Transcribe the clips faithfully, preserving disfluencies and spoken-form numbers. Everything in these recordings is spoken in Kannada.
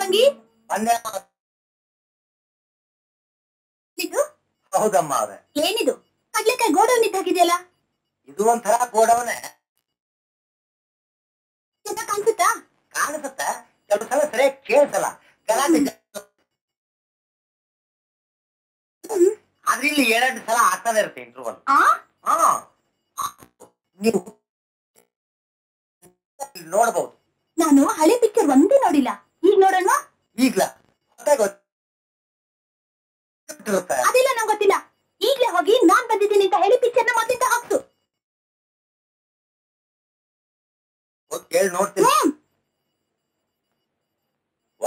ತಂಗಿ ಹೌದಮ್ಮ ಅವರೇ ಏನಿದು ಕಡ್ಲೆಕಾಯಿ ಗೋಡೌನ್ ಇದ್ದಾಗಿದೆಯಲ್ಲ ಇದು ಒಂಥರ ಗೋಡೌನ್ ಅಂತ ಕಾಣ್ಸುತ್ತಾ ಕಾಣ್ಸುತ್ತಾ ಕೆಲವು ಸಲ ಸರಿಯಾಗಿ ಕೇಳಿಸಲ್ಲ ಗಲಾಟೆ ಆದ್ರೆ ಇಲ್ಲಿ ಏಳೆಂಟು ಸಲ ಆಗ್ತಾನೆ ಇರುತ್ತೆ ಇಂಟರ್ವಲ್ ನೀವು ನೋಡಬಹುದು ನಾನು ಹಳೆ ಪಿಕ್ಚರ್ ಒಂದೇ ನೋಡಿಲ್ಲ ಈಗ ನೋಡೋಣ ಈಗಲ ಅದಿಲ್ಲ ನಂಗೆ ಗೊತ್ತಿಲ್ಲ ಈಗಲೇ ಹೋಗಿ ನಾನ್ ಬಂದಿದ್ದೀನಿ ಅಂತ ಹೇಳಿ ಪಿಕ್ಚರ್ನ ಮೊದಲಿಂದ ಹಾಕ್ತು ಕೇಳಿ ನೋಡ್ತೀನಿ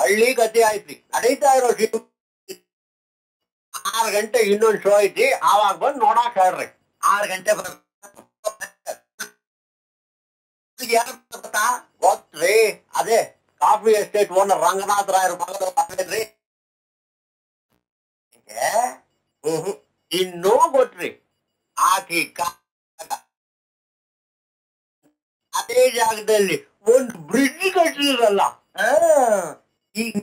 ಒಳ್ಳೆ ಗತಿ ಆಯ್ತು ನಡೀತಾ ಇರೋ ಆರು ಗಂಟೆ ಇನ್ನೊಂದು ಶೋ ಐತಿ ಆವಾಗ ಬಂದು ನೋಡಕ್ ಹೇಳ್ರಿ ಆರು ಗಂಟೆ ಬರ ಗೊತ್ತ್ರಿ ಅದೇ ಕಾಫಿ ಎಸ್ಟೇಟ್ ಓನರ್ ರಂಗನಾಥ ರಾಯರು ಮಗದ್ರಿ ಹ್ಮ್ ಇನ್ನೂ ಗೊತ್ತ್ರಿ ಆಕಿ ಅದೇ ಜಾಗದಲ್ಲಿ ಒಂದು ಬ್ರಿಡ್ಜ್ ಕಟ್ಟಿರಲ್ಲ ಈಗ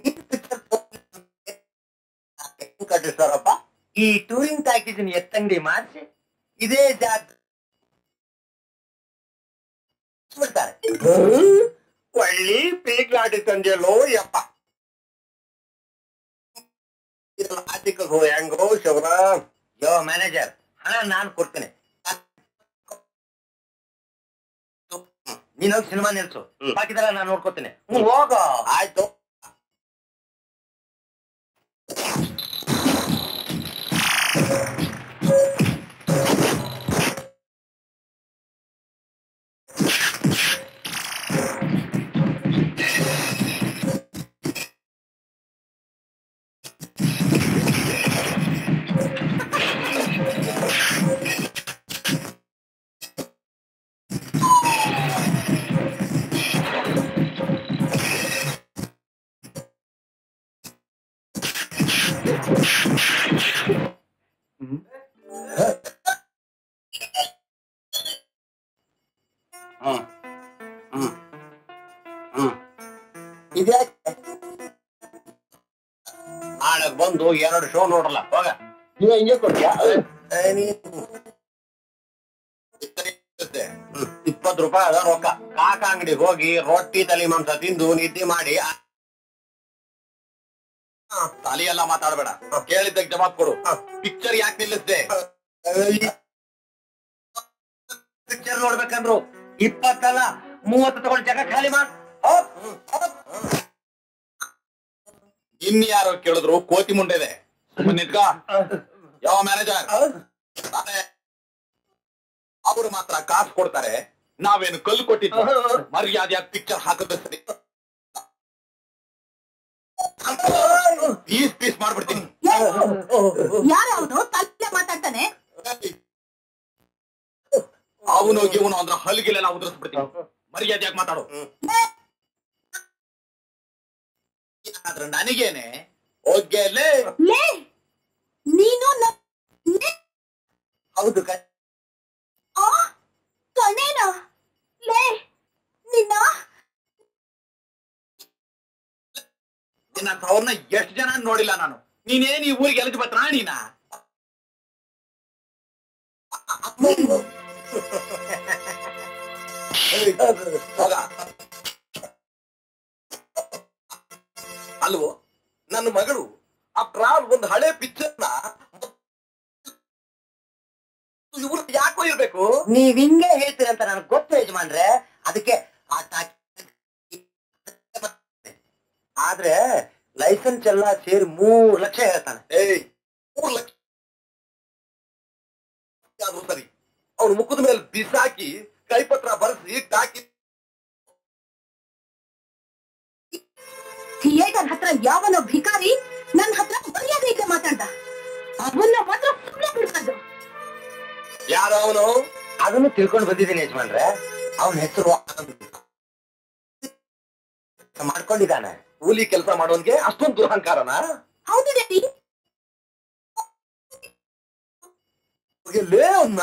ಕಟ್ಟಿಸ್ತಾರಪ್ಪ ಈ ಟೂರಿಂಗ್ ತಾಕಿದ್ದೀನಿ ಎತ್ತಂಗಡಿ ಮಾಡಿಸಿ ಇದೇ ಜಾಗ ಬಿಡ್ತಾರೆ ಒಳ್ಳೆ ಪೀಕ್ ಗಾಡಿ ತಂದೆಯಲ್ಲೋ ಯಪ್ಪ ಆರ್ಥಿಕೋ ಹೆಂಗೋ ಶೌರ ಯೋ ಮ್ಯಾನೇಜರ್ ಹಣ ನಾನು ಕೊಡ್ತೀನಿ ನೀನ್ ಹೋಗಿ ಸಿನಿಮಾ ನಿಲ್ಸು ಹಾಕಿದಲ್ಲ ನಾನು ನೋಡ್ಕೊತೀನಿ ಹೋಗ ಆಯ್ತು ನಾಳೆ ಬಂದು ಎರಡು ಶೋ ನೋಡ್ರಲ್ಲ ಹೋಗ ನೀವ್ ಹಿಂಗೆ ಕೊಡ್ತೀಯ ಇಪ್ಪತ್ತು ರೂಪಾಯಿ ಅದ ರೊಕ್ಕ ಕಾಕ ಅಂಗಡಿಗೆ ಹೋಗಿ ರೊಟ್ಟಿ ತಲೆ ಮಾಂಸ ತಿಂದು ನಿದ್ದೆ ಮಾಡಿ ತಲೆ ಎಲ್ಲ ಮಾತಾಡ್ಬೇಡ ಕೇಳಿದ್ದಕ್ಕೆ ಜವಾಬ್ ಕೊಡು ಪಿಕ್ಚರ್ ಯಾಕೆ ನಿಲ್ಲಿಸ್ದೆ ಪಿಕ್ಚರ್ ನೋಡ್ಬೇಕಂದ್ರು ಇಪ್ಪತ್ತಲ್ಲ ಮೂವತ್ತು ತಗೊಂಡು ಜಗ ಖಾಲಿ ಮಾಡ್ ಇನ್ನು ಯಾರು ಕೇಳಿದ್ರು ಕೋತಿ ಮುಂಡೆ ಇದೆ ನಿತ್ಕೋ ಯಾವ ಮ್ಯಾನೇಜರ್ ಅವರು ಮಾತ್ರ ಕಾಸು ಕೊಡ್ತಾರೆ ನಾವೇನು ಕಲ್ಲು ಕೊಟ್ಟಿದ್ದು ಮರ್ಯಾದೆಯ ಪಿಕ್ಚರ್ ಹಾಕಿದ್ರೆ ಸರಿ ಪೀಸ್ ಪೀಸ್ ಮಾಡ್ಬಿಡ್ತೀನಿ ಯಾರ್ಯಾವ್ದು ತಲೆ ಮಾತಾಡ್ತಾನೆ ಅವನು ಇವನು ಅಂದ್ರೆ ಹಲ್ಗಿಲೆಲ್ಲ ಉದುರಿಸ್ಬಿಡ್ತೀನಿ ಮರ್ಯಾದೆಯಾಗಿ ಮಾತಾಡು ಆದ್ರೆ ನನಗೇನೆ ಓಕೆ ನೀನು ಹೌದು ಕಣೇನ ಲೇ ನಿನ್ನ ನಿನ್ನ ಅವ್ರನ್ನ ಎಷ್ಟು ಜನ ನೋಡಿಲ್ಲ ನಾನು ನೀನೇನ್ ಈ ಊರಿಗೆ ಎಲ್ಲಿಗೆ ಬತ್ತಾ ನೀನ ಅಲ್ವೋ ನನ್ನ ಮಗಳು ಆ ಪ್ರಾವ್ ಒಂದು ಹಳೆ ಪಿಕ್ಚರ್ನ ಇವ್ರು ಯಾಕೋ ಇರ್ಬೇಕು ನೀವ್ ಹಿಂಗೆ ಹೇಳ್ತೀರ ಅಂತ ನನಗೆ ಗೊತ್ತು ಯಜಮಾನ್ರೆ ಅದಕ್ಕೆ ಆದ್ರೆ ಲೈಸೆನ್ಸ್ ಎಲ್ಲ ಸೇರಿ ಮೂರ್ ಲಕ್ಷ ಹೇಳ್ತಾನೆ ಏಯ್ ಮೂರ್ ಲಕ್ಷ ಸರಿ ಅವ್ರು ಮುಖದ ಮೇಲೆ ಬಿಸಾಕಿ ಕೈಪತ್ರ ಬರೆಸಿ ತಾಕಿ ಥಿಯೇಟರ್ ಹತ್ರ ಯಾವನೋ ಭಿಕಾರಿ ನನ್ನ ಹತ್ರ ಮರ್ಯಾದೆ ಮಾತಾಡ್ದ ಅವನ್ನ ಮಾತ್ರ ಯಾರು ಅವನು ಅದನ್ನು ತಿಳ್ಕೊಂಡು ಬಂದಿದ್ದೀನಿ ಯಜಮಾನ್ರೆ ಅವನ ಹೆಸರು ಮಾಡ್ಕೊಂಡಿದ್ದಾನೆ ಕೂಲಿ ಕೆಲಸ ಮಾಡೋನ್ಗೆ ಅಷ್ಟೊಂದು ದುರಹಂಕಾರನ ಹೌದು ಡ್ಯಾಡಿ ಅವನ್ನ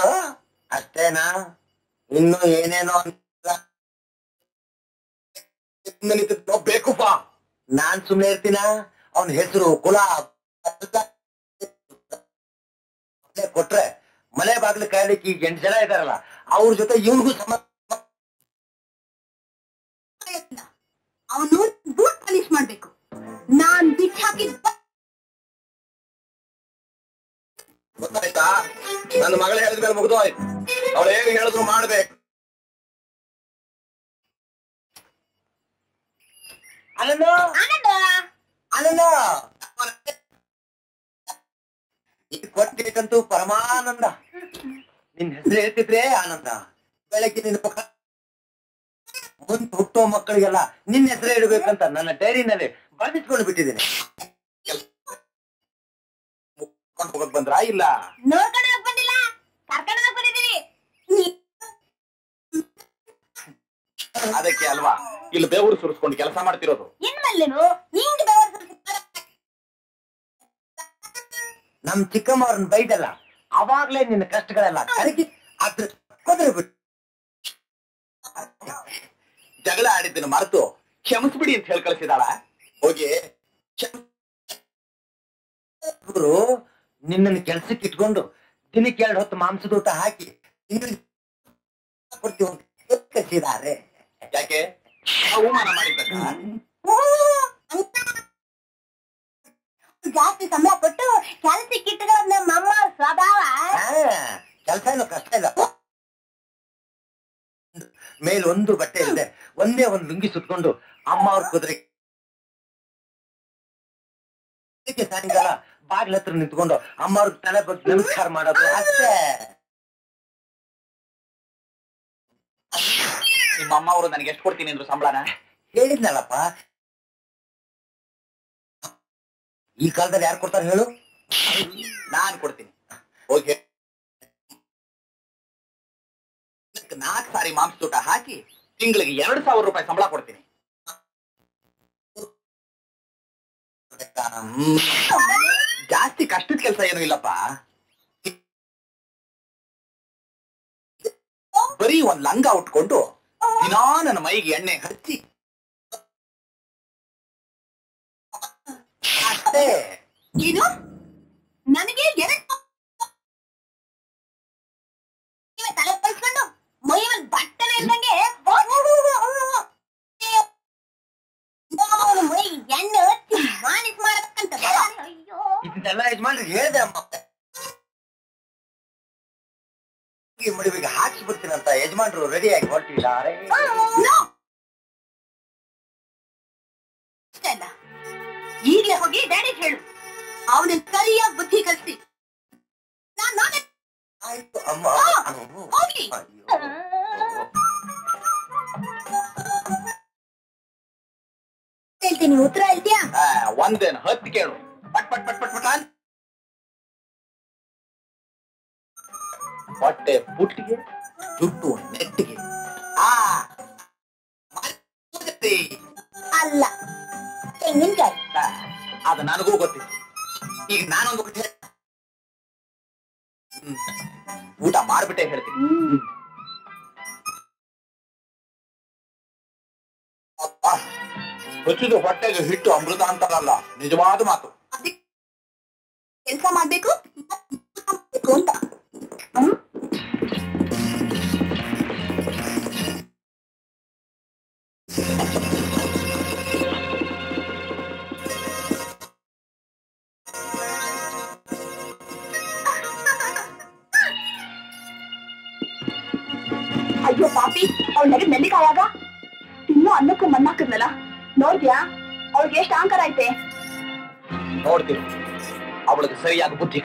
ಅಷ್ಟೇನಾ ಇನ್ನು ಏನೇನೋ ಬೇಕು ಬಾ ನಾನ್ ಸುಮ್ನೆ ಇರ್ತೀನ? ಅವನ ಹೆಸರು ಕುಲ ಕೊಟ್ರೆ ಮನೆ ಬಾಗಿಲು ಕಾಯಲಿಕ್ಕೆ ಈಗ ಎಂಟು ಜನ ಇದಾರಲ್ಲ, ಅವ್ರ ಜೊತೆ ಇವನಿಗೂ ಪ್ರಯತ್ನ. ಅವನು ಬೂಟ್ ಪಾಲಿಶ್ ಮಾಡ್ಬೇಕು. ನಾನ್ ಬಿಟ್ಟು ಹಾಕಿದ ಗೊತ್ತಾಯ್ತಾ? ನನ್ನ ಮಗಳು ಹೇಳಿದ್ಮೇಲೆ ಮುಗಿದು ಆಯ್ತು. ಅವ್ರು ಏನ್ ಹೇಳಿದ್ರು ಮಾಡ್ಬೇಕು. ಆನಂದ ಆನಂದ ಇದು ಕೊಟ್ಟಿದ್ದಕ್ಕಂತೂ ಪರಮಾನಂದ. ನಿನ್ ಹೆಸರು ಹೇಳ್ತಿದ್ರೆ ಆನಂದ. ಬೆಳಗ್ಗೆ ನಿನ್ನ ಪಕ್ಕ ಮುಂದೆ ಹುಟ್ಟೋ ಮಕ್ಕಳಿಗೆಲ್ಲ ನಿನ್ನ ಹೆಸರು ಇಡಬೇಕಂತ ನನ್ನ ಡೈರಿನಲ್ಲಿ ಬರೆದಿಟ್ಕೊಂಡು ಬಿಟ್ಟಿದ್ದೀನಿ. ಹೋಗಕ್ ಬಂದ್ರ ಇಲ್ಲ ಅದಕ್ಕೆ ಅಲ್ವಾ ಇಲ್ಲಿ ಬೆವರು ಸುರಿಸ್ಕೊಂಡು ಕೆಲಸ ಮಾಡ್ತಿರೋದು. ನಮ್ ಚಿಕ್ಕಮ್ಮ ಅವ್ರನ್ನ ಬೈದಲ್ಲ, ಅವಾಗ್ಲೇ ನಿನ್ನ ಕಷ್ಟಗಳೆಲ್ಲ ಕರಗಿ ಅದ್ರ ಬಿಟ್ಟು ಜಗಳ ಆಡಿದ್ದನ್ನು ಮರೆತು ಕ್ಷಮಿಸ್ಬಿಡಿ ಅಂತ ಹೇಳಿ ಕಳಿಸಿದಾಳ. ಹೋಗಿ ಕ್ಷಮಿಸಿದ್ರು ನಿನ್ನನ್ನು ಕೆಲ್ಸಕ್ಕೆ ಇಟ್ಕೊಂಡು ದಿನಕ್ಕೆ ಎರಡು ಹೊತ್ತು ಮಾಂಸದ ಊಟ ಹಾಕಿ ಕೊಡ್ತೀವಿದ್ದಾರೆ. ಯಾಕೆ ಅವಮಾನ ಮಾಡಿದ್ದಕ್ಕ ಜಾಸ್ತಿ ಸಂಬಳ ಕೊಟ್ಟು ಕೆಲ್ಸಕ್ಕೆ ಇಟ್ಕೊಂಡು ನಮ್ಮ ಅಮ್ಮ ಸ್ವಭಾವ. ಕೆಲಸ ಏನು ಕಷ್ಟ ಇಲ್ಲ. ಮೇಲೆ ಒಂದು ಬಟ್ಟೆ ಇಲ್ಲದೆ ಒಂದೇ ಒಂದು ಲುಂಗಿ ಸುಟ್ಕೊಂಡು ಅಮ್ಮ ಅವ್ರ ಕುದುರೆ ಸಾಯಂಕಾಲ ಬಾಗಿಲ ಹತ್ರ ನಿಂತ್ಕೊಂಡು ಅಮ್ಮ ಅವ್ರ ತಲೆ ಬಗ್ಗೆ ನಮಸ್ಕಾರ ಮಾಡೋದು ಅಷ್ಟೇ. ನಿಮ್ಮ ಅಮ್ಮ ಅವರು ನನಗೆ ಎಷ್ಟು ಕೊಡ್ತೀನಿ ಅಂದ್ರು ಸಂಬಳನ ಹೇಳಿದ್ನಲ್ಲಪ್ಪ. ಈ ಕಾಲದಲ್ಲಿ ಯಾರು ಕೊಡ್ತಾರೆ ಹೇಳು? ನಾನ್ ಕೊಡ್ತೀನಿ. ಹೋಗಿ ನಾಲ್ಕು ಸಾರಿ ಮಾಂಸ ಊಟ ಹಾಕಿ ತಿಂಗಳಿಗೆ ಎರಡು ಸಾವಿರ ರೂಪಾಯಿ ಸಂಬಳ ಕೊಡ್ತೀನಿ. ಜಾಸ್ತಿ ಕಷ್ಟದ ಕೆಲಸ ಏನು ಇಲ್ಲಪ್ಪ. ಬರೀ ಒಂದ್ ಲಂಗ ಉಟ್ಕೊಂಡು ದಿನಾ ನನ್ನ ಮೈಗೆ ಎಣ್ಣೆ ಹಚ್ಚಿ ಅಷ್ಟೇ. ಏನು ನನಗೆ ತಲೆ ಕಳ್ಸ್ಕೊಂಡು ಮೈವನ್ ಬಟ್ಟೆ ಇಲ್ದಂಗೆ ಮಡಿವಿಗೆ ಹಾಕಿಬಿಡ್ತೀನಂತ ಯಜಮಾನ್ರು ರೆಡಿಯಾಗಿ ಹೊರಟಿಲ್ಲ. ಈಗಲೇ ಹೋಗಿ ಡ್ಯಾಡಿ ಹೇಳು, ಅವನ ಸರಿಯಾಗಿ ಬುದ್ಧಿ ಕಲಿಸಿ. ಹೇಳ್ತೀನಿ ಉತ್ತರ ಹೇಳ್ತೀಯಾ? ಒಂದೇನು ಹತ್ತು ಕೇಳು. ಪಟ್ ಪಟ್ ಪಟ್ ಪಟ್ ಪಟ್ ಹೊಟ್ಟೆ ಪುಟ್ಟಿಗೆ ಜುಟ್ಟು ನೆಟ್ಟಿಗೆ ಅಲ್ಲ ತೆಂಗಿನಕಾಯಿ. ಅದು ನನಗೂ ಗೊತ್ತಿತ್ತು. ಈಗ ನಾನೊಂದು ಊಟ ಮಾಡ್ಬಿಟ್ಟೆ ಹೇಳ್ತೀನಿ. ಹೊಚ್ಚಿದ ಹೊಟ್ಟೆಗೆ ಹಿಟ್ಟು ಅಮೃತ ಅಂತಾರಲ್ಲ, ನಿಜವಾದ ಮಾತು. ಕೆಲಸ ಮಾಡ್ಬೇಕು ಅಂತ ಅಯ್ಯೋ ಪಾಪಿ, ಅವಳಿಗೆ ನೆಲ್ಲಿಕಾಯಾಗ ಇನ್ನೂ ಅನ್ನಕ್ಕೂ ಮಣ್ಣಾಕಿದ್ನಲ್ಲ. ನೋಡ್ತೀಯಾ ಅವಳಿಗೆ ಎಷ್ಟು ಅಹಂಕಾರ ಐತೆ? ನೋಡ್ತೀನಿ ಅವಳಿಗೆ ಸರಿಯಾದ ಬುದ್ಧಿ.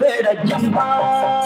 Better jump.